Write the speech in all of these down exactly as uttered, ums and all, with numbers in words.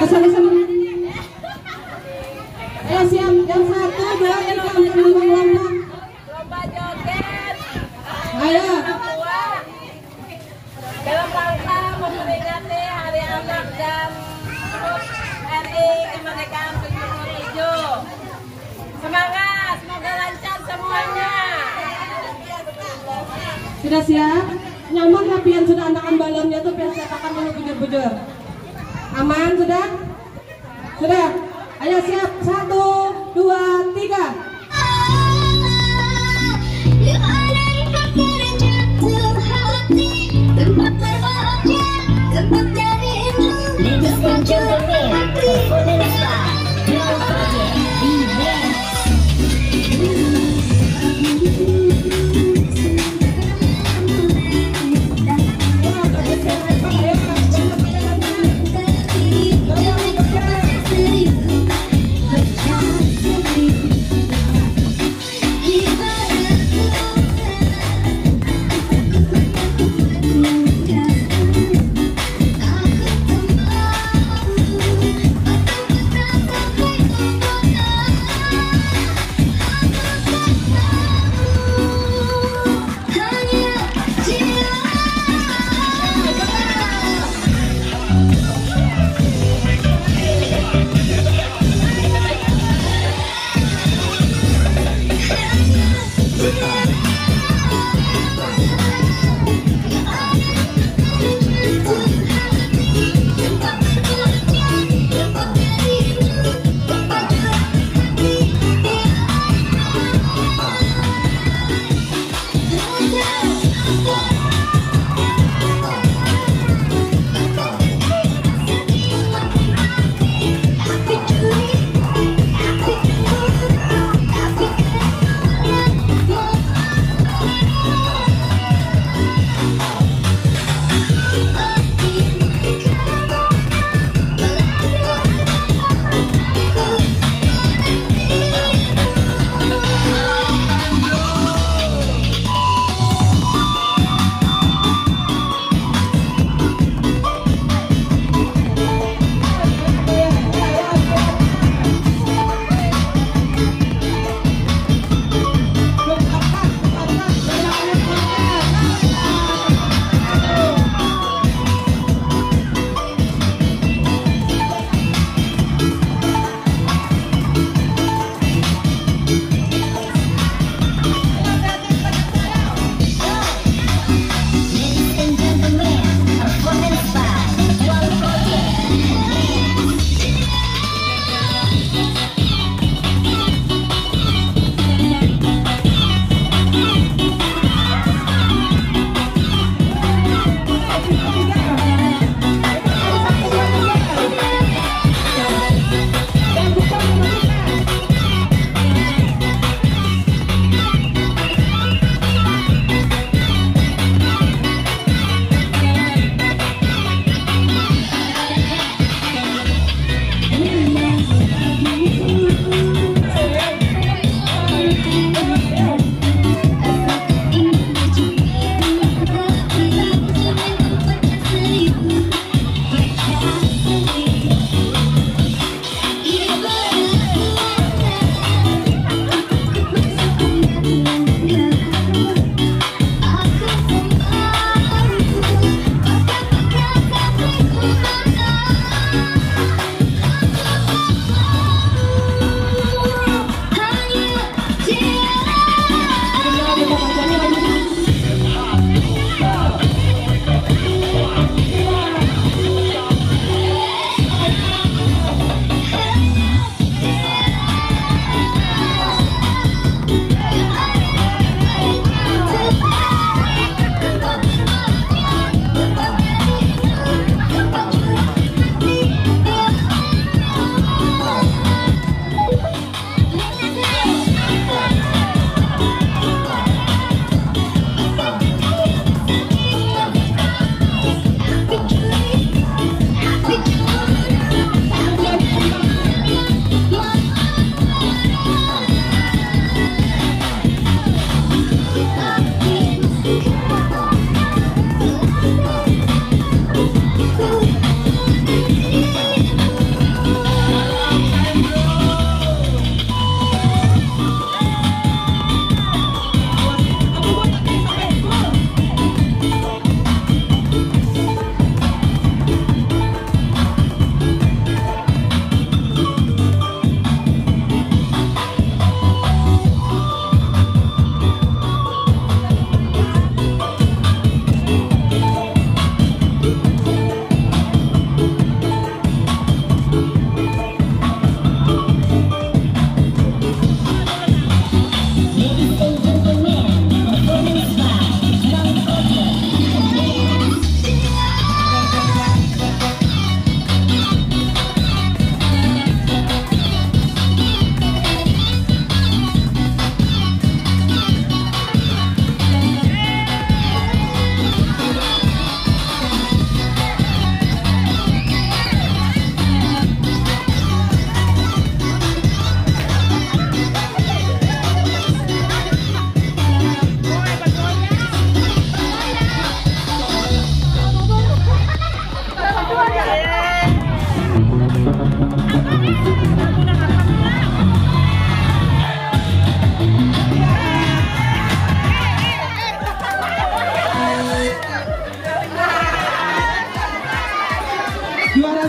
kesana-sana. Eh, siang yang satu boleh untuk lomba-lomba. Lomba joget. Ayo. Dalam rangka memperingati Hari Anak dan H U R I Kemerdekaan tujuh puluh tujuh. Semangat, semoga lancar semuanya. Sudah siap? Nyaman rapian sudah antakan balonnya tuh biar cetakan dulu bujur-bujur. Aman sudah? Sudah? Ayo siap, satu, dua, tiga.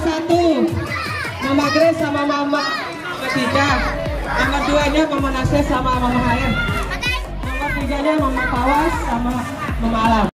satu Mama Grace sama Mama Medika. Mama duanya Mama Nasir sama Mama Hayat. Mama tiganya Mama Pawas sama Mama Alam.